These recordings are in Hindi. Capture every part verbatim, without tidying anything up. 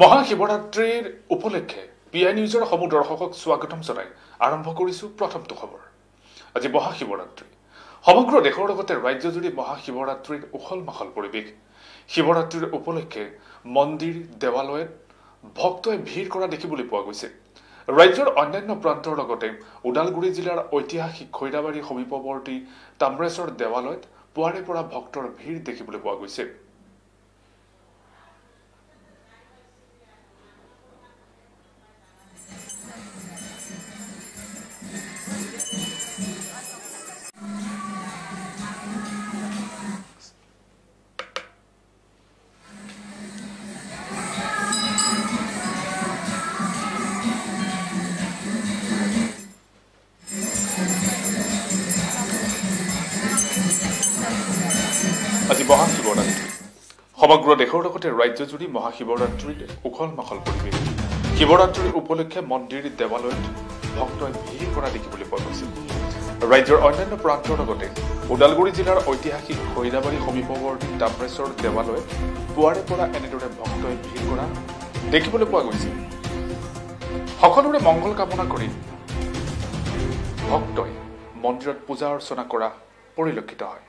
महाशिवरात्रिर उपलक्षे पीआई न्यूजर समूह दर्शक स्वागतम जनाई आरम्भ करिछु प्रथमतो खबर। आज महाशिवरात्रि समग्र देशर लगते राज्यजुरी महाशिवरात्रिर उखल माखल परिवेश। शिवरात्रिर उपलक्षे मंदिर देवालय भक्तों भीड़ करा देखिबुली पोवा गयसे। राज्यर अन्यान्य प्रान्तर लगते उदालगुरी जिलार ऐतिहासिक खैराबाड़ी समीपवर्ती ताम्रेश्वर देवालयत पुवारे परा भक्तर भीड़ देखिबुली पोवा गयसे। আজি মহাশিৱৰাত্ৰি সমগ্ৰ দেশৰ লগতে ৰাজ্যজুৰি মহাশিৱৰাত্ৰিৰ উখল মাখল পৰিৱেশ। শিৱৰাত্ৰিৰ উপলক্ষে মন্দিৰ দেৱালয়ত ভক্তই ভিৰ কৰা দেখিবলৈ পোৱা গৈছে। ৰাজ্যৰ অন্যান্য প্ৰান্তৰ লগতে উদালগুৰি জিলাৰ ঐতিহাসিক খৈৰাবাৰী সমীপৱৰ্তী তাম্ৰেশ্বৰ দেৱালয়ত পুৱাৰে পৰা এনেদৰে ভক্তই ভিৰ কৰা দেখিবলৈ পোৱা গৈছে। সকলোৰে মংগল কামনা কৰি ভক্তই মন্দিৰত পূজা অৰ্চনা কৰা পৰিলক্ষিত হয়।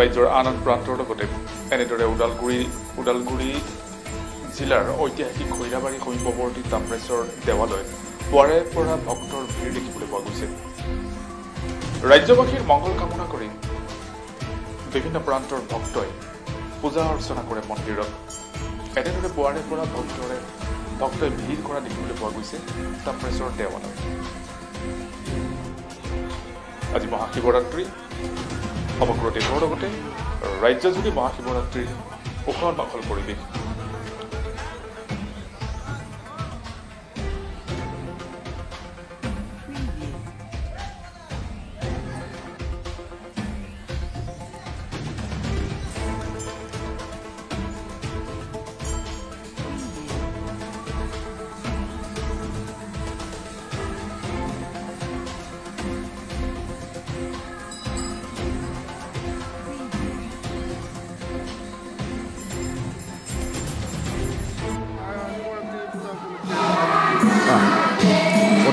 राज्यर आन आन प्रान्तर लगते एनेदरे उदालगुरी उदालगुरी जिलार ऐतिहासिक खैराबाड़ी समीपवर्ती ताम्रेश्वर देवालय पुवारे परा भक्तर भीड़ देखिबुले पोवा गयसे। राज्यवासीर मंगल कामना करी विभिन्न प्रान्तर भक्तों पूजा अर्चना करे मंदिरत एनेदरे पुवारे परा भक्तरे भक्तों भीड़ करा देखिबुले पोवा गयसे ताम्रेश्वर देवालय। आज महाशिवरात्रि समग्र देशर लगते राज्यजुरी महाशिवरात्रिर उखल माखल परिवेश।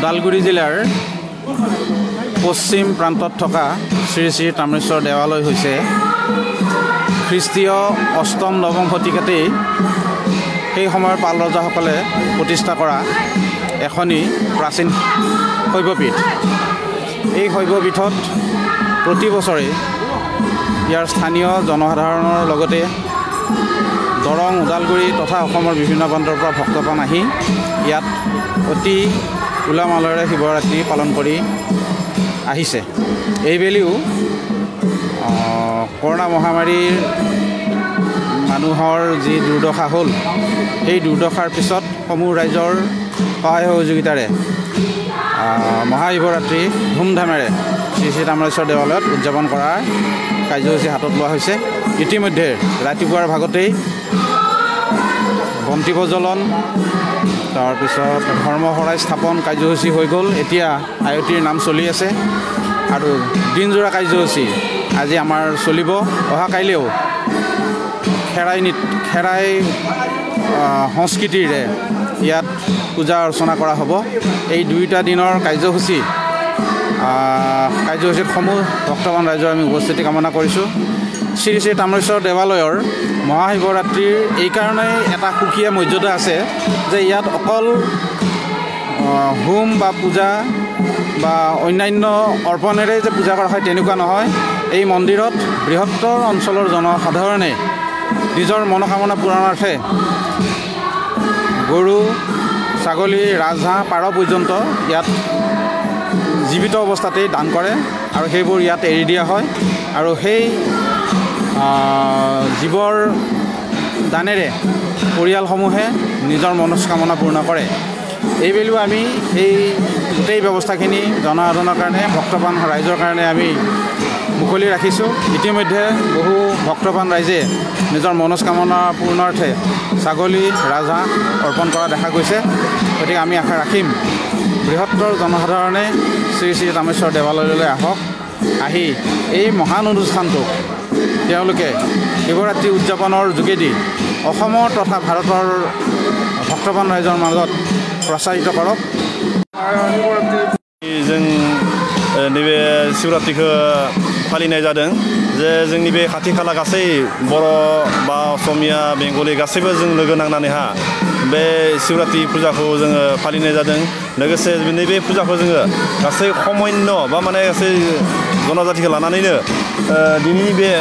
उदालगुरी जिलार पश्चिम प्रांत थका श्री श्री ताम्रेश्वर देवालय हुइसे ख्रिस्टीय अष्टम नवम शतिकाते सेई समयर पाल रजाসকলে प्रतिष्ठा करा एखनी प्राचीन शैवपीठ। এই शैवपीठत प्रति बछरे यार स्थानीय जनसाधारणर लगते दरंग उदालगुरी तथा असमर विभिन्न प्रांतर पर भक्तप्राण आहि यात अति उला मालरे शिवरात्रि पालन करी आहिसे। एबेलिओ कोरोना महामारी मानुहर जी दुर्दशा हल ये दुर्दशार पिछत समूह राज्यर सहाय सहयोगितारे महाशिवरात्रि धूमधामेरे श्री श्री ताम्रेश्वर देवालयत उद्यापन करार कार्यसूची हाथत लोৱা হৈছে। इतिमध्ये रातिपुवार भागतेई बंती प्रज्वलन तारपिछत धर्मशराय स्थापन कार्यसूची हो गल। एतिया आयतीर नाम चलि आछे आरु दिनजोरा कार्यसूची आज आमार चलिब। अहा काइलेओ खेराइ खेराइ संस्कृतिरे इयात पूजा अर्चना करा हब। एई दुइटा दिनर कार्यसूची कार्यसूची समूह भक्तमान राज्यर आमि उपस्थिति कामना करिछु। श्री श्री ताम्रेश्वर देवालयर महाशिवरात्रिर এই কাৰণে এটা সুকীয়া মৰ্যাদা আছে যে ইয়াত অকল হোম বা পূজা বা অন্যান্য অৰ্পণেৰে যে পূজা কৰা হয় তেনেকুৱা নহয়। এই মন্দিৰত বৃহত্তৰ অঞ্চলৰ জনসাধাৰণে নিজৰ মনোকামনা পূৰণাৰ্থে গৰু ছাগলী ৰাজহাঁহ পাৰ পৰ্যন্ত ইয়াত জীৱিত অৱস্থাতেই দান কৰে আৰু সেইবোৰ ইয়াত এৰি দিয়া হয়। আৰু সেই जीवर दानेरे परियाल समूहे निजर मनस्कामना पूर्ण करे। एई बेलु आमी एई गोटेई व्यवस्थाखिनि जनसाधाৰণৰ কাৰণে भक्तप्राण राइजर কাৰণে आमी मुखलि राखिছোঁ। इतिमध्ये बहु भक्तप्राण राइजे निजर मनस्कामना पूर्णार्थे छागली राजहाঁহ अर्पण কৰা দেখা গৈছে। গতিকে আমি আশা ৰাখিম বৃহত্তৰ জনসাধাৰণে শ্ৰী শ্ৰী তাম্ৰেশ্বৰ দেৱালয়লৈ আহক। आহি এই মহান অনুষ্ঠানটো তেওলোকে শিৱৰাত্ৰি উদযাপনৰ যোগেদি অসমৰ তথা ভাৰতৰ ভক্তবান ৰাইজৰ মাজত প্ৰচাৰিত কৰক। जों नैबे शिवरात्रिखौ फालिनाय जादों जे जोंनि बे खाथि खाला गासै बर' बा असमिया बेंगलि गासैबो जों लोगो नांनानैहा बे शिवरात्रि फुजाखौ जोङो फालिनाय जादों। लोगोसे नैबे फुजाखौ जोङो गासै खमैनो बा माने गासै जनजातिखौ लानानैनो दिनै बे